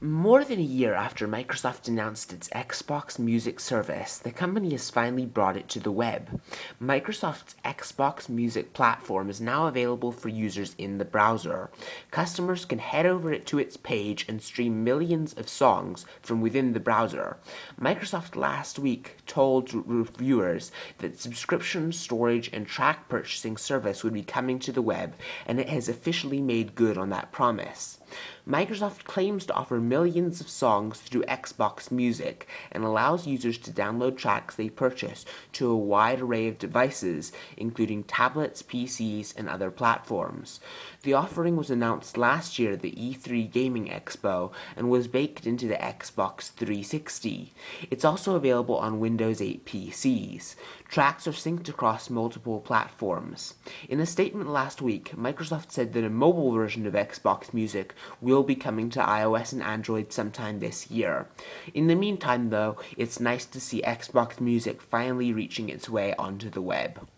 More than a year after Microsoft announced its Xbox Music service, the company has finally brought it to the web. Microsoft's Xbox Music platform is now available for users in the browser. Customers can head over to its page and stream millions of songs from within the browser. Microsoft last week told reviewers that subscription, storage, and track purchasing service would be coming to the web, and it has officially made good on that promise. Microsoft claims to offer millions of songs through Xbox Music and allows users to download tracks they purchase to a wide array of devices, including tablets, PCs, and other platforms. The offering was announced last year at the E3 Gaming Expo and was baked into the Xbox 360. It's also available on Windows 8 PCs. Tracks are synced across multiple platforms. In a statement last week, Microsoft said that a mobile version of Xbox Music will be coming to iOS and Android sometime this year. In the meantime, though, it's nice to see Xbox Music finally reaching its way onto the web.